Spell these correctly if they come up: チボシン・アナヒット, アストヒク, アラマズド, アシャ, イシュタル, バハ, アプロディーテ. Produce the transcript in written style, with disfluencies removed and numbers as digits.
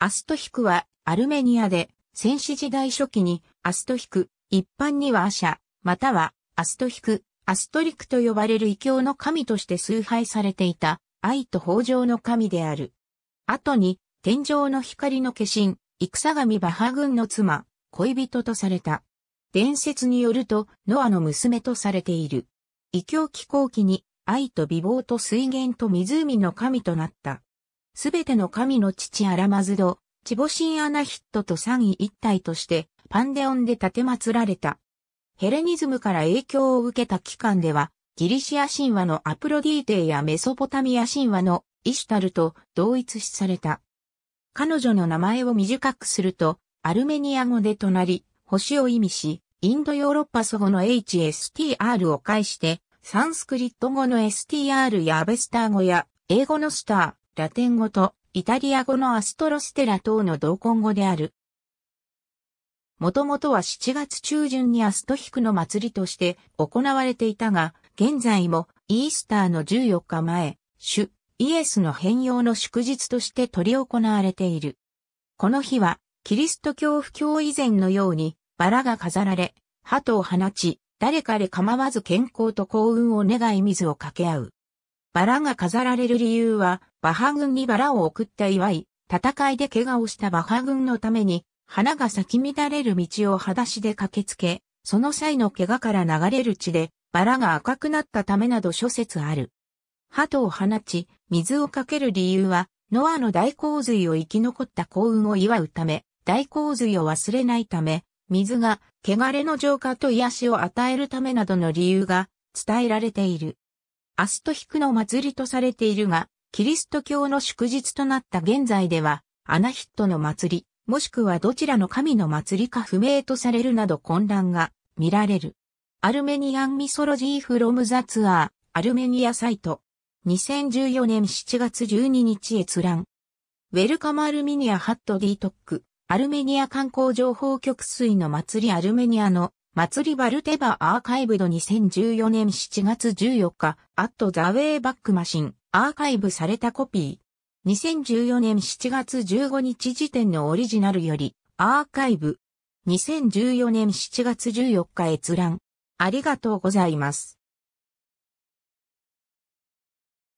アストヒクはアルメニアで先史時代初期にアストヒク、一般にはアシャ、またはアストヒク、アストリクと呼ばれる異教の神として崇拝されていた愛と豊穣の神である。後に天上の光の化身、戦神バハ群の妻、恋人とされた。伝説によるとノアの娘とされている。異教紀後期に愛と美貌と水源と湖の神となった。すべての神の父アラマズド、チボシン・アナヒットと三位一体としてパンデオンで建て祀られた。ヘレニズムから影響を受けた期間では、ギリシア神話のアプロディーテやメソポタミア神話のイシュタルと同一視された。彼女の名前を短くすると、アルメニア語で隣、星を意味し、インドヨーロッパ祖語の HSTR を介して、サンスクリット語の STR やアベスター語や、英語のスター、ラテン語と、イタリア語のアストロステラ等の同根語である。もともとは7月中旬にアストヒクの祭りとして行われていたが、現在もイースターの14日前、主イエスの変容の祝日として執り行われている。この日は、キリスト教布教以前のように、バラが飾られ、鳩を放ち、誰彼構わず健康と幸運を願い水を掛け合う。バラが飾られる理由は、バハ軍にバラを送った祝い、戦いで怪我をしたバハ軍のために、花が咲き乱れる道を裸足で駆けつけ、その際の怪我から流れる血で、バラが赤くなったためなど諸説ある。鳩を放ち、水をかける理由は、ノアの大洪水を生き残った幸運を祝うため、大洪水を忘れないため、水が汚れの浄化と癒しを与えるためなどの理由が伝えられている。アストヒクの祭りとされているが、キリスト教の祝日となった現在では、アナヒットの祭り、もしくはどちらの神の祭りか不明とされるなど混乱が見られる。アルメニアンミソロジーフロムザツアー、アルメニアサイト。2014年7月12日閲覧。ウェルカムアルメニアハットディトック。アルメニア観光情報局水の祭りアルメニアの祭りバルテバアーカイブド2014年7月14日、アットザウェイバックマシン、アーカイブされたコピー。2014年7月15日時点のオリジナルより、アーカイブ。2014年7月14日閲覧。ありがとうございます。